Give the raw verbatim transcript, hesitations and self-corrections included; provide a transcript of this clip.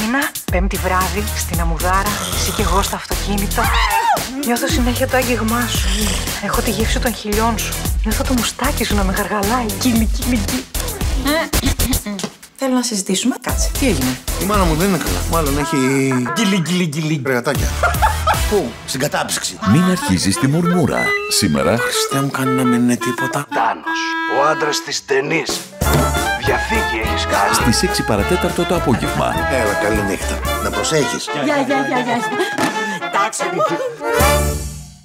Μήνα, πέμπτη βράδυ, στην Αμουδάρα, εσύ και εγώ στο αυτοκίνητο. Νιώθω συνέχεια το άγγιγμά σου. Έχω τη γεύση των χιλιών σου. Νιώθω το μουστάκι σου να με γαργαλάει. Κίλι, κίλι, κίλι. Θέλω να συζητήσουμε. Κάτσε. Τι έγινε? Η μάνα μου δεν είναι καλά. Μάλλον έχει κίλι, κίλι, κίλι. Ρεγατάκια. Πού? Στην κατάψυξη. Μην αρχίζεις τη μουρμούρα. Σήμερα. Χριστέ μου, κάνει να μην είναι τίποτα. Τάνος, ο άντρας της ταινής. Διαθήκη έχεις κάνει. Στις έξι παρατέταρτο το απόγευμα. Έλα, καλή νύχτα. Να προσέχεις. Γεια, γεια, γεια, γεια. Τάξε μου.